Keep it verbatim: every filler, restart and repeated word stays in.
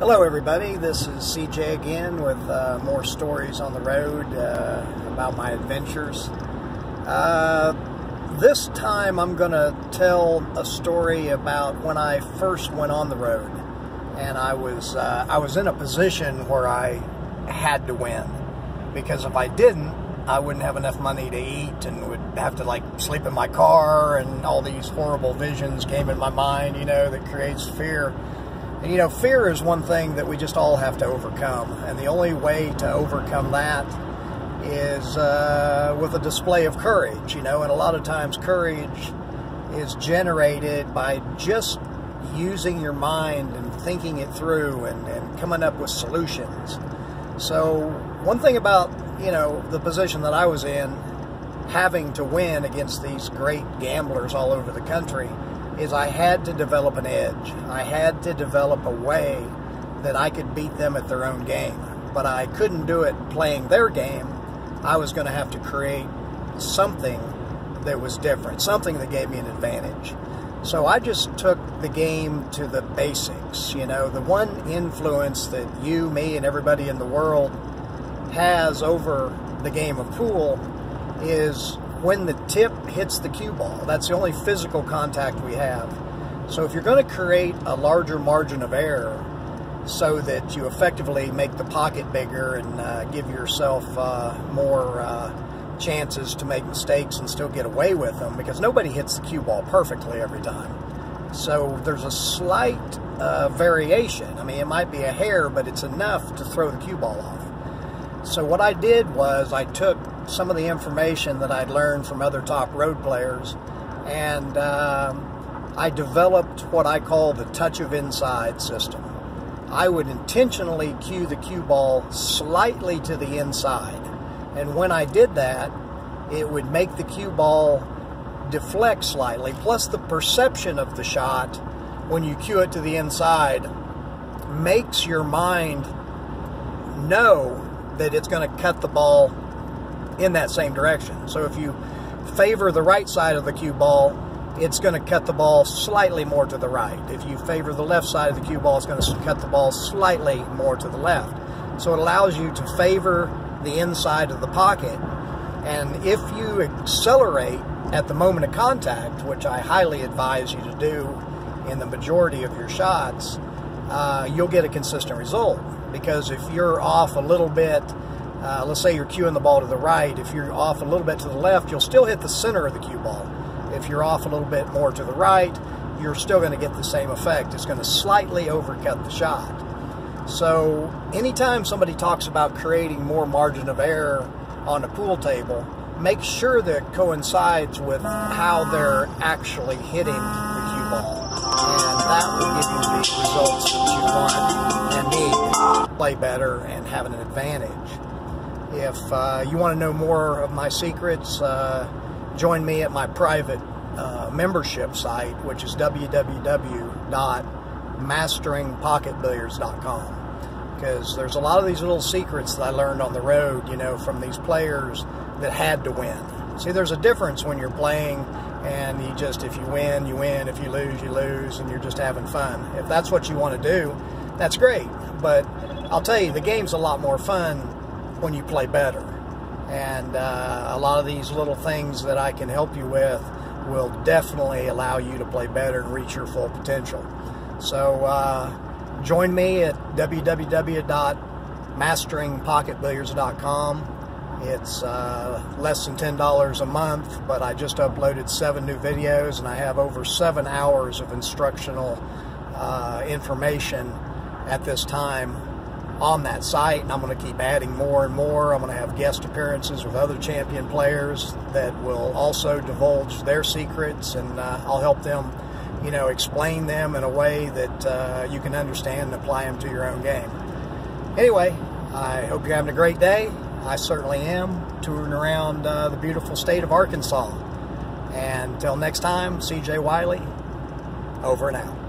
Hello everybody, this is C J again with uh, more stories on the road uh, about my adventures. Uh, this time I'm going to tell a story about when I first went on the road, and I was, uh, I was in a position where I had to win, because if I didn't, I wouldn't have enough money to eat and would have to like sleep in my car, and all these horrible visions came in my mind, you know, that creates fear. And, you know, fear is one thing that we just all have to overcome. And the only way to overcome that is uh, with a display of courage, you know. And a lot of times courage is generated by just using your mind and thinking it through and, and coming up with solutions. So one thing about, you know, the position that I was in, having to win against these great gamblers all over the country, is I had to develop an edge. I had to develop a way that I could beat them at their own game. But I couldn't do it playing their game. I was going to have to create something that was different, something that gave me an advantage. So I just took the game to the basics. You know, the one influence that you, me, and everybody in the world has over the game of pool is when the tip hits the cue ball. That's the only physical contact we have. So if you're going to create a larger margin of error so that you effectively make the pocket bigger and uh, give yourself uh, more uh, chances to make mistakes and still get away with them, because nobody hits the cue ball perfectly every time. So there's a slight uh, variation. I mean, it might be a hair, but it's enough to throw the cue ball off. So what I did was I took some of the information that I'd learned from other top road players, and um, I developed what I call the touch of inside system. I would intentionally cue the cue ball slightly to the inside, and when I did that, it would make the cue ball deflect slightly. Plus, the perception of the shot when you cue it to the inside makes your mind know that it's going to cut the ball in that same direction. So if you favor the right side of the cue ball, it's going to cut the ball slightly more to the right. If you favor the left side of the cue ball, it's going to cut the ball slightly more to the left. So it allows you to favor the inside of the pocket. And if you accelerate at the moment of contact, which I highly advise you to do in the majority of your shots, uh, you'll get a consistent result. Because if you're off a little bit, uh, let's say you're cueing the ball to the right, if you're off a little bit to the left, you'll still hit the center of the cue ball. If you're off a little bit more to the right, you're still going to get the same effect. It's going to slightly overcut the shot. So anytime somebody talks about creating more margin of error on a pool table, make sure that it coincides with how they're actually hitting the cue ball. And that will give you the results that you want and need, play better and have an advantage. If uh, you want to know more of my secrets, uh, join me at my private uh, membership site, which is w w w dot mastering pocket billiards dot com. Because there's a lot of these little secrets that I learned on the road, you know, from these players that had to win. See, there's a difference when you're playing and you just, if you win, you win, if you lose, you lose, and you're just having fun. If that's what you want to do, that's great, but I'll tell you, the game's a lot more fun when you play better. And uh, a lot of these little things that I can help you with will definitely allow you to play better and reach your full potential. So uh, join me at w w w dot mastering pocket billiards dot com. It's uh, less than ten dollars a month, but I just uploaded seven new videos, and I have over seven hours of instructional uh, information at this time on that site, and I'm going to keep adding more and more. I'm going to have guest appearances with other champion players that will also divulge their secrets, and uh, I'll help them, you know, explain them in a way that uh, you can understand and apply them to your own game. Anyway, I hope you're having a great day. I certainly am, touring around uh, the beautiful state of Arkansas. And until next time, C J Wiley, over and out.